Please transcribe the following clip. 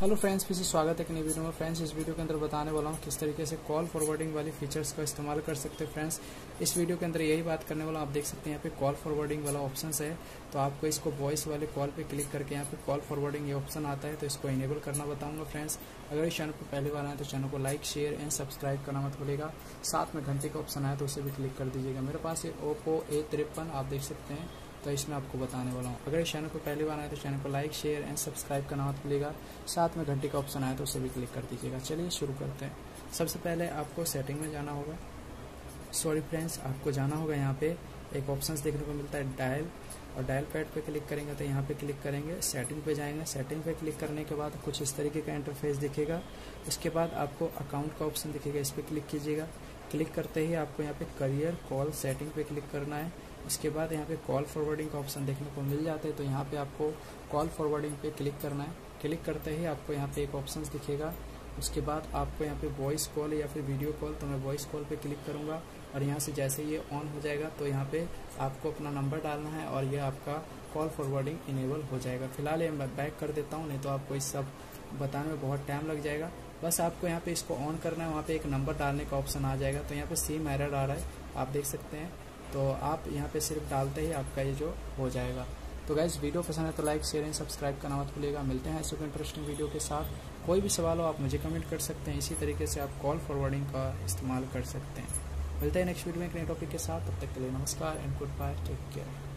Hello friends, फिर से स्वागत है एक नई वीडियो में। फ्रेंड्स, इस वीडियो के अंदर बताने वाला हूँ किस तरीके से कॉल फॉरवर्डिंग वाली फीचर्स का इस्तेमाल कर सकते हैं। फ्रेंड्स, इस वीडियो के अंदर यही बात करने वाला हूँ। आप देख सकते हैं यहाँ पे कॉल फॉरवर्डिंग वाला ऑप्शन है, तो आपको इसको वॉइस वाले कॉल पे क्लिक करके यहाँ पे कॉल फॉरवर्डिंग ये ऑप्शन आता है, तो इसको इनेबल करना बताऊँगा। फ्रेंड्स, अगर इस चैनल पर पहली बार आए तो चैनल को लाइक, शेयर एंड सब्सक्राइब करना मत भूलिएगा। साथ में घंटे का ऑप्शन आया तो उसे भी क्लिक कर दीजिएगा। मेरे पास ये ओप्पो A53 आप देख सकते हैं, तो इसमें आपको बताने वाला हूँ। अगर इस चैनल को पहली बार आए तो चैनल को लाइक, शेयर एंड सब्सक्राइब करना मत भूलिएगा। साथ में घंटी का ऑप्शन आए तो उसे भी क्लिक कर दीजिएगा। चलिए शुरू करते हैं। सबसे पहले आपको सेटिंग में जाना होगा। सॉरी फ्रेंड्स, आपको जाना होगा यहाँ पे एक ऑप्शन देखने को मिलता है डायल, और डायल पैड पे क्लिक करेंगे तो यहाँ पे क्लिक करेंगे, सेटिंग पे जाएंगे। सेटिंग पे क्लिक करने के बाद कुछ इस तरीके का इंटरफेस दिखेगा। उसके बाद आपको अकाउंट का ऑप्शन दिखेगा, इस पर क्लिक कीजिएगा। क्लिक करते ही आपको यहाँ पे करियर कॉल सेटिंग पे क्लिक करना है। उसके बाद यहाँ पे कॉल फॉरवर्डिंग का ऑप्शन देखने को मिल जाता है, तो यहाँ पे आपको कॉल फॉरवर्डिंग पे क्लिक करना है। क्लिक करते ही आपको यहाँ पे एक ऑप्शन दिखेगा। उसके बाद आपको यहाँ पे वॉइस कॉल या फिर वीडियो कॉल, तो मैं वॉइस कॉल पे क्लिक करूँगा और यहाँ से जैसे ये ऑन हो जाएगा तो यहाँ पे आपको अपना नंबर डालना है और ये आपका कॉल फॉरवर्डिंग इनेबल हो जाएगा। फिलहाल ये मैं बैक कर देता हूँ, नहीं तो आपको इस सब बताने में बहुत टाइम लग जाएगा। बस आपको यहाँ पे इसको ऑन करना है, वहाँ पे एक नंबर डालने का ऑप्शन आ जाएगा। तो यहाँ पे सिम एरर आ रहा है, आप देख सकते हैं, तो आप यहाँ पे सिर्फ डालते ही आपका ये जो हो जाएगा। तो गाइस, वीडियो पसंद है तो लाइक, शेयर एंड सब्सक्राइब करना मत भूलिएगा। मिलते हैं ऐसे इंटरेस्टिंग वीडियो के साथ। कोई भी सवाल हो आप मुझे कमेंट कर सकते हैं। इसी तरीके से आप कॉल फॉरवर्डिंग का इस्तेमाल कर सकते हैं। मिलते हैं नेक्स्ट वीडियो में एक नए टॉपिक के साथ। तब तक के लिए नमस्कार and good bye, take care.